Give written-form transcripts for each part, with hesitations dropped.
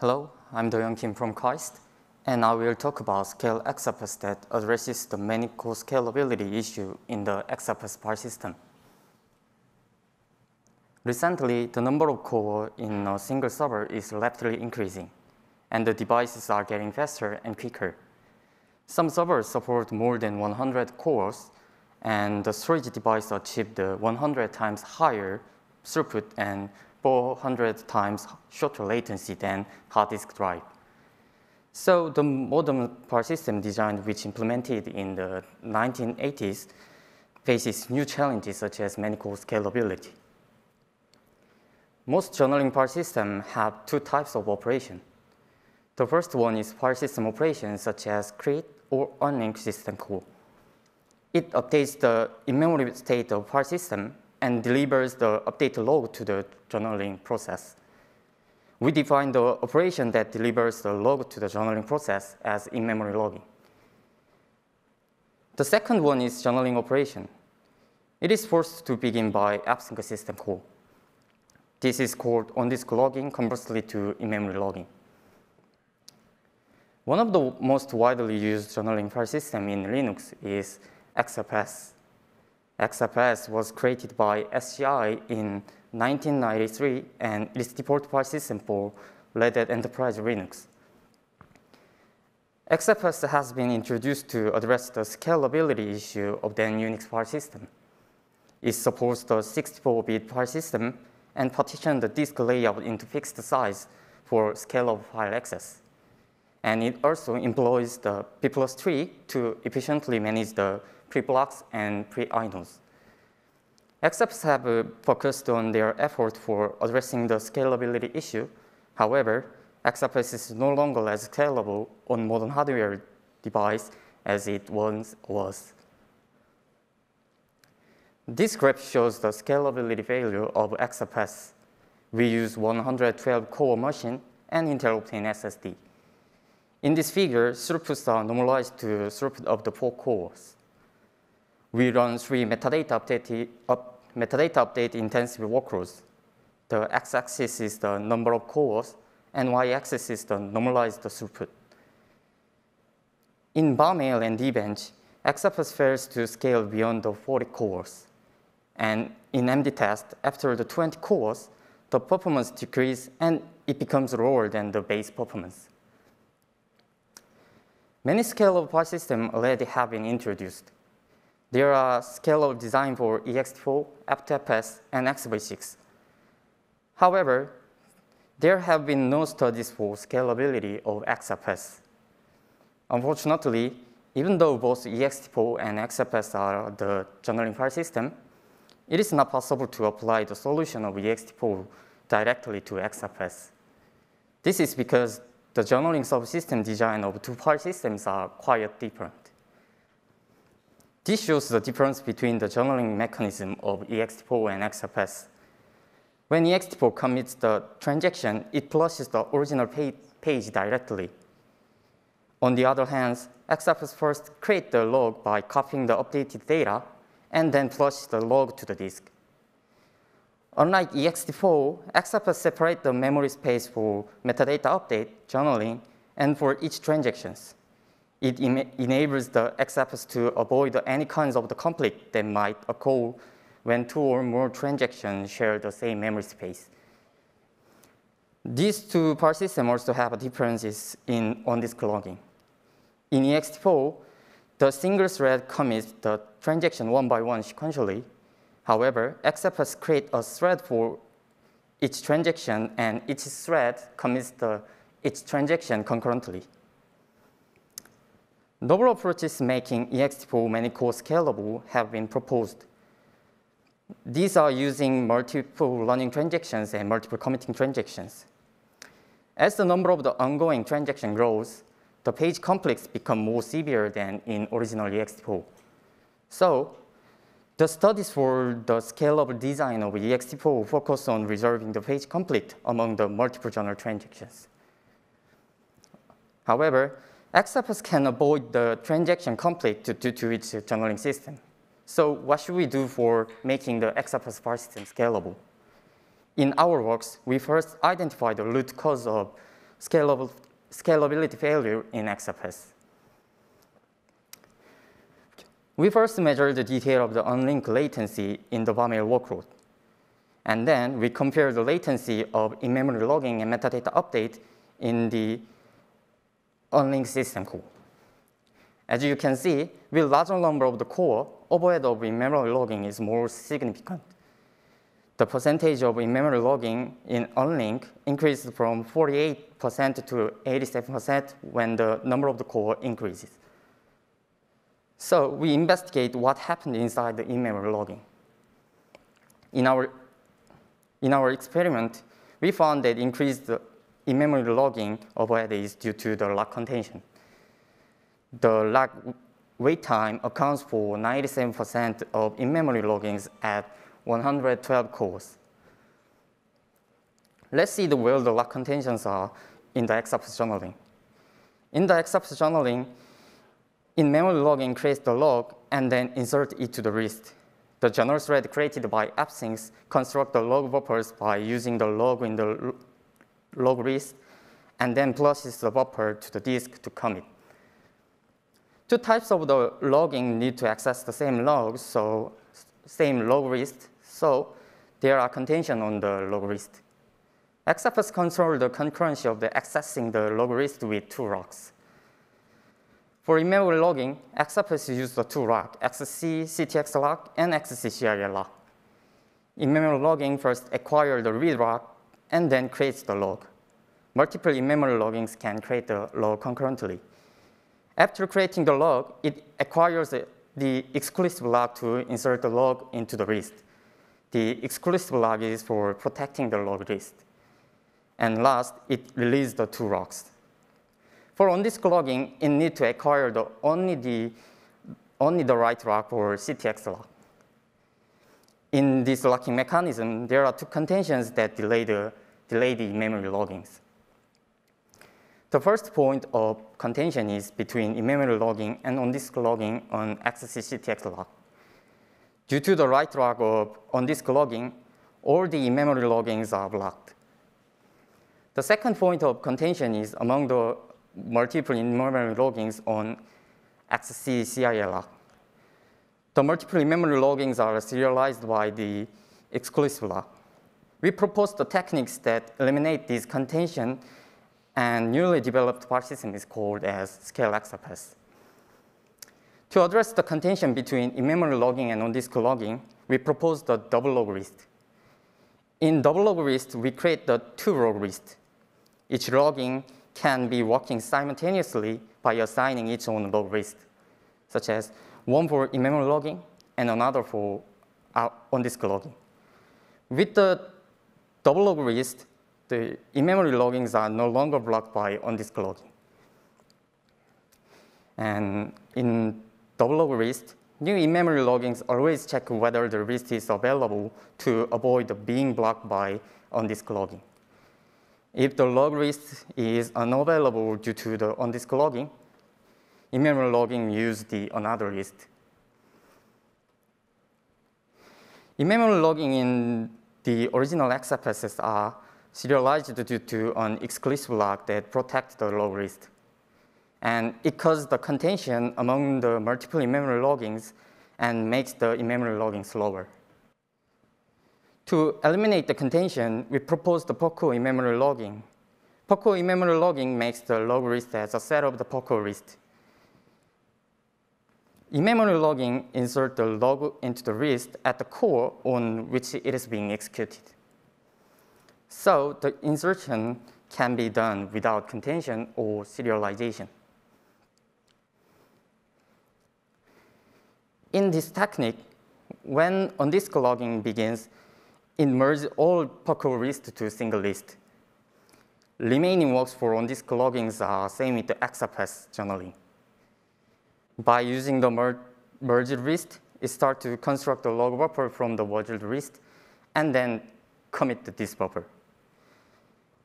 Hello, I'm Do Young Kim from KAIST, and I will talk about Scale XFS that addresses the many core scalability issue in the XFS file system. Recently, the number of cores in a single server is rapidly increasing, and the devices are getting faster and quicker. Some servers support more than 100 cores, and the storage device achieved 100 times higher throughput and 400 times shorter latency than hard disk drive. So the modern file system design, which implemented in the 1980s, faces new challenges such as many-core scalability. Most journaling file systems have two types of operation. The first one is file system operations such as create or unlink system call. It updates the in-memory state of file system and delivers the update log to the journaling process. We define the operation that delivers the log to the journaling process as in-memory logging. The second one is journaling operation. It is forced to begin by AppSync system call. This is called on-disk logging, conversely to in-memory logging. One of the most widely used journaling file system in Linux is XFS. XFS was created by SCI in 1993 and is the default file system for Red Hat Enterprise Linux. XFS has been introduced to address the scalability issue of the Unix file system. It supports the 64-bit file system and partitions the disk layout into fixed size for scalable file access. And it also employs the P+3 to efficiently manage the pre-blocks and pre-inodes. XFS have focused on their effort for addressing the scalability issue. However, XFS is no longer as scalable on modern hardware device as it once was. This graph shows the scalability failure of XFS. We use 112 core machine and Intel Optane SSD. In this figure, throughputs are normalized to throughput of the 4 cores. We run 3 metadata update intensive workloads. The x-axis is the number of cores, and y-axis is the normalized throughput. In varmail and DBench, XFS fails to scale beyond the 40 cores. And in MDTest, after the 20 cores, the performance decreases and it becomes lower than the base performance. Many scalable file systems already have been introduced. There are scalable design for EXT4, F2FS, and xv6. However, there have been no studies for scalability of XFS. Unfortunately, even though both EXT4 and XFS are the journaling file system, it is not possible to apply the solution of EXT4 directly to XFS. This is because the journaling subsystem design of two file systems are quite different. This shows the difference between the journaling mechanism of EXT4 and XFS. When EXT4 commits the transaction, it flushes the original page directly. On the other hand, XFS first creates the log by copying the updated data and then flushes the log to the disk. Unlike EXT4, XFS separates the memory space for metadata update, journaling, and for each transactions. It enables the XFS to avoid any kinds of the conflict that might occur when two or more transactions share the same memory space. These two file systems also have differences in on-disk logging. In EXT4, the single thread commits the transaction one by one sequentially. However, XFS creates a thread for each transaction, and each thread commits each transaction concurrently. Novel approaches making EXT4 many-core scalable have been proposed. These are using multiple running transactions and multiple committing transactions. As the number of the ongoing transactions grows, the page conflicts become more severe than in original EXT4. So, the studies for the scalable design of EXT4 focus on resolving the page conflict among the multiple journal transactions. However, XFS can avoid the transaction conflict due to its journaling system. So what should we do for making the XFS file system scalable? In our works, we first identify the root cause of scalability failure in XFS. We first measured the detail of the unlink latency in the varmail workload. And then we compared the latency of in-memory logging and metadata update in the unlink system call. As you can see, with larger number of the core, overhead of in-memory logging is more significant. The percentage of in-memory logging in unlink increased from 48% to 87% when the number of the core increases. So we investigate what happened inside the in-memory logging. In our experiment, we found that increased in-memory logging overhead is due to the lock contention. The lock wait time accounts for 97% of in-memory loggings at 112 cores. Let's see where the lock contentions are in the XFS journaling. In the XFS journaling, in-memory logging creates the log and then insert it to the list. The journal thread created by AppSync constructs the log buffers by using the log in the log list and then flushes the buffer to the disk to commit. Two types of the logging need to access the same log, so same log list, so there are contentions on the log list. XFS controls the concurrency of the accessing the log list with two locks. For in-memory logging, XFS uses the two locks, XC-CTX lock and XC-CIL lock. In-memory logging first acquires the read lock and then creates the log. Multiple in-memory loggings can create the log concurrently. After creating the log, it acquires the exclusive log to insert the log into the list. The exclusive log is for protecting the log list. And last, it releases the two locks. For on-disk logging, it needs to acquire only the write lock or CTX lock. In this locking mechanism, there are two contentions that delay the in-memory loggings. The first point of contention is between in-memory logging and on-disk logging on XC-CTX lock. Due to the write lock of on-disk logging, all the in-memory loggings are blocked. The second point of contention is among the multiple in-memory loggings on XC-CIL lock. The multiple in-memory loggings are serialized by the exclusive lock. We propose the techniques that eliminate this contention, and newly developed file system is called as Scale XFS. To address the contention between in-memory logging and on-disk logging, we propose the double log list. In double log list, we create the two log list. Each logging can be working simultaneously by assigning its own log list, such as one for in-memory logging and another for on-disk logging. With the double log list, the in-memory loggings are no longer blocked by on-disk logging. And in double log list, new in-memory loggings always check whether the list is available to avoid being blocked by on-disk logging. If the log list is unavailable due to the on-disk logging, in-memory logging uses another list. In-memory logging in the original XFS are serialized due to an exclusive lock that protects the log list. And it causes the contention among the multiple in-memory loggings and makes the in-memory logging slower. To eliminate the contention, we propose the POCO in-memory logging. POCO in-memory logging makes the log list as a set of the POCO list. In-memory logging inserts the log into the list at the core on which it is being executed. So the insertion can be done without contention or serialization. In this technique, when on-disk logging begins, it merges all POCO lists to a single list. Remaining works for on-disk loggings are same with the XFS journaling. By using the merged list, it starts to construct the log buffer from the merged list and then commit to this buffer.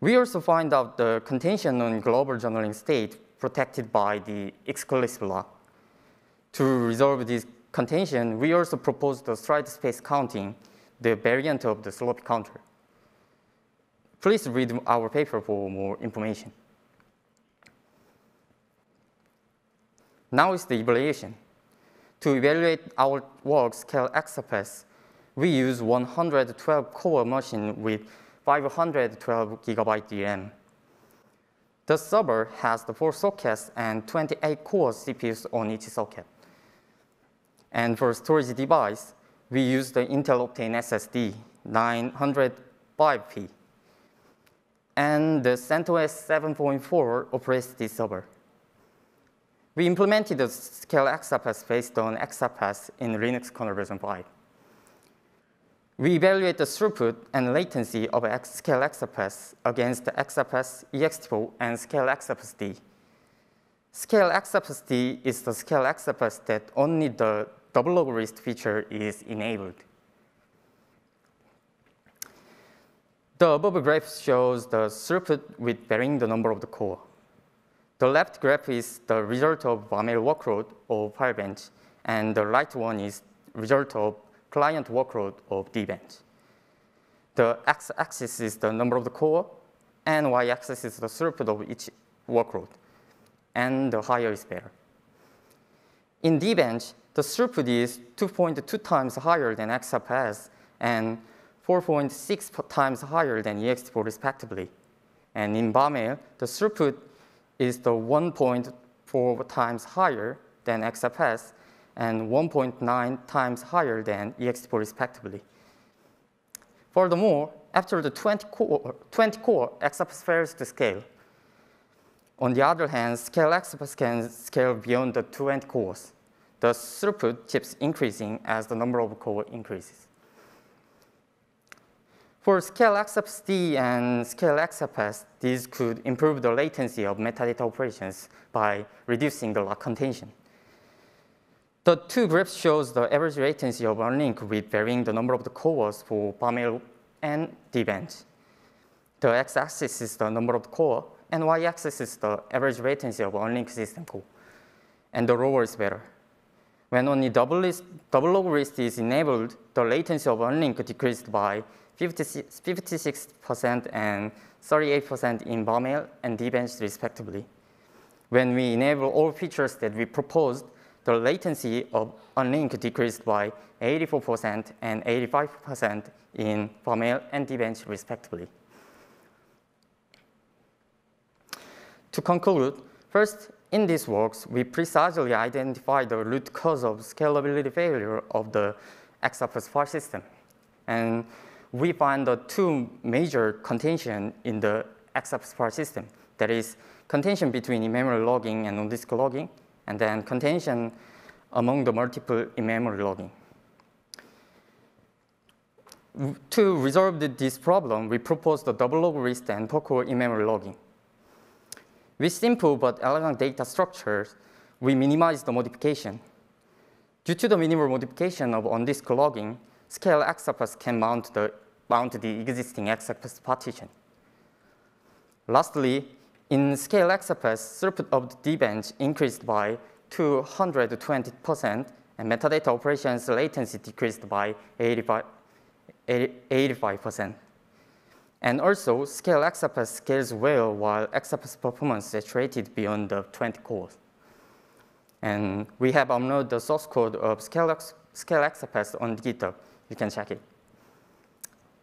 We also find out the contention on global journaling state protected by the exclusive lock. To resolve this contention, we also propose the stride space counting, the variant of the sloppy counter. Please read our paper for more information. Now is the evaluation. To evaluate our work, Scale XFS, we use 112 core machine with 512 gigabyte DRAM. The server has the 4 sockets and 28 core CPUs on each socket. And for storage device, we use the Intel Optane SSD 905P. And the CentOS 7.4 operates this server. We implemented the Scale XFS based on XFS in Linux kernel version 5. We evaluate the throughput and latency of Scale XFS against XFS, EXT4, and Scale XFSD. Scale XFSD is the Scale XFS that only the double log list feature is enabled. The above graph shows the throughput with varying the number of the core. The left graph is the result of varmail workload of FireBench, and the right one is result of client workload of DBench. The x-axis is the number of the core, and y-axis is the throughput of each workload, and the higher is better. In DBench, the throughput is 2.2 times higher than XFS and 4.6 times higher than EXT4 respectively. And in varmail, the throughput is the 1.4 times higher than XFS and 1.9 times higher than EXT4 respectively. Furthermore, after the 20 core, XFS fails to scale. On the other hand, Scale XFS can scale beyond the 20 cores. The throughput keeps increasing as the number of cores increases. For Scale XFSD and Scale XFS, these could improve the latency of metadata operations by reducing the lock contention. The two graphs shows the average latency of unlink with varying the number of the cores for varmail and DBench. The x-axis is the number of the core, and y-axis is the average latency of unlink system core. And the lower is better. When only double log list is enabled, the latency of unlink decreased by 56% and 38% in varmail and DBench respectively. When we enable all features that we proposed, the latency of unlink decreased by 84% and 85% in varmail and DBench respectively. To conclude, first, in these works, we precisely identify the root cause of scalability failure of the XFS file system. And we find the two major contention in the XFS file system. That is, contention between in-memory logging and on-disk logging, and then contention among the multiple in-memory logging. To resolve this problem, we proposed the double log list and per-core in-memory logging. With simple but elegant data structures, we minimize the modification. Due to the minimal modification of on-disk logging, Scale XFS can mount the existing XFS partition. Lastly, in Scale XFS, throughput of the DBench increased by 220%, and metadata operations latency decreased by 85%. And also, Scale XFS scales well while XFS performance saturated beyond the 20 cores. And we have uploaded the source code of Scale XFS on GitHub. You can check it.